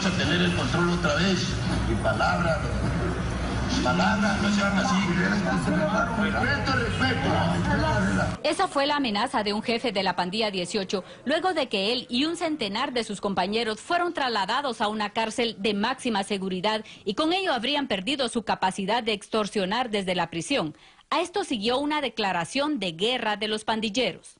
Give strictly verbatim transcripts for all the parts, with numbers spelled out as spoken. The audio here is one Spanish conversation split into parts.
vamos a tener el control otra vez. Y palabra, palabra, no sean así. Respeto, respeto. Esa fue la amenaza de un jefe de la pandilla dieciocho, luego de que él y un centenar de sus compañeros fueron trasladados a una cárcel de máxima seguridad y con ello habrían perdido su capacidad de extorsionar desde la prisión. A esto siguió una declaración de guerra de los pandilleros.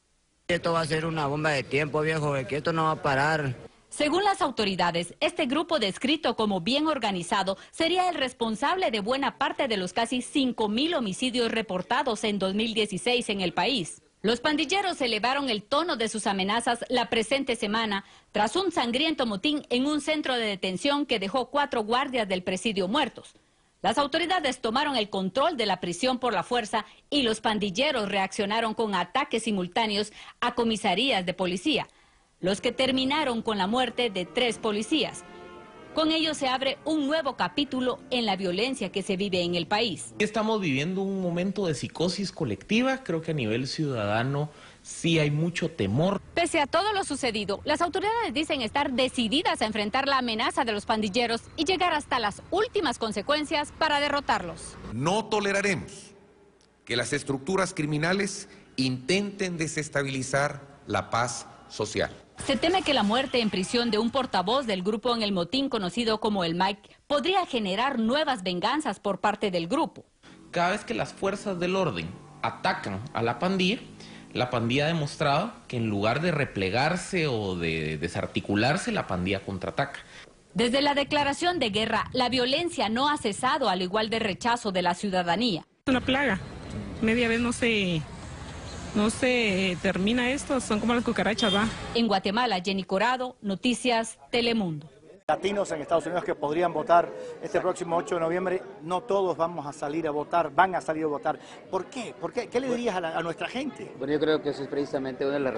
Esto va a ser una bomba de tiempo, viejo, que esto no va a parar. Según las autoridades, este grupo descrito como bien organizado sería el responsable de buena parte de los casi cinco mil homicidios reportados en dos mil dieciséis en el país. Los pandilleros elevaron el tono de sus amenazas la presente semana tras un sangriento motín en un centro de detención que dejó cuatro guardias del presidio muertos. Las autoridades tomaron el control de la prisión por la fuerza y los pandilleros reaccionaron con ataques simultáneos a comisarías de policía, los que terminaron con la muerte de tres policías. Con ello se abre un nuevo capítulo en la violencia que se vive en el país. Estamos viviendo un momento de psicosis colectiva, creo que a nivel ciudadano sí hay mucho temor. Pese a todo lo sucedido, las autoridades dicen estar decididas a enfrentar la amenaza de los pandilleros y llegar hasta las últimas consecuencias para derrotarlos. No toleraremos que las estructuras criminales intenten desestabilizar la paz social. Se teme que la muerte en prisión de un portavoz del grupo en el motín conocido como el Mike podría generar nuevas venganzas por parte del grupo. Cada vez que las fuerzas del orden atacan a la pandilla, la pandilla ha demostrado que en lugar de replegarse o de desarticularse, la pandilla contraataca. Desde la declaración de guerra, la violencia no ha cesado, al igual del rechazo de la ciudadanía. Es una plaga. Media vez no se, no se termina esto, son como las cucarachas, ¿va? En Guatemala, Jenny Corado, Noticias Telemundo. Latinos en Estados Unidos que podrían votar este próximo ocho de noviembre, no todos vamos a salir a votar, van a salir a votar. ¿Por qué? ¿Por qué? ¿Qué le dirías a, la, a nuestra gente? Bueno, yo creo que eso es precisamente una de las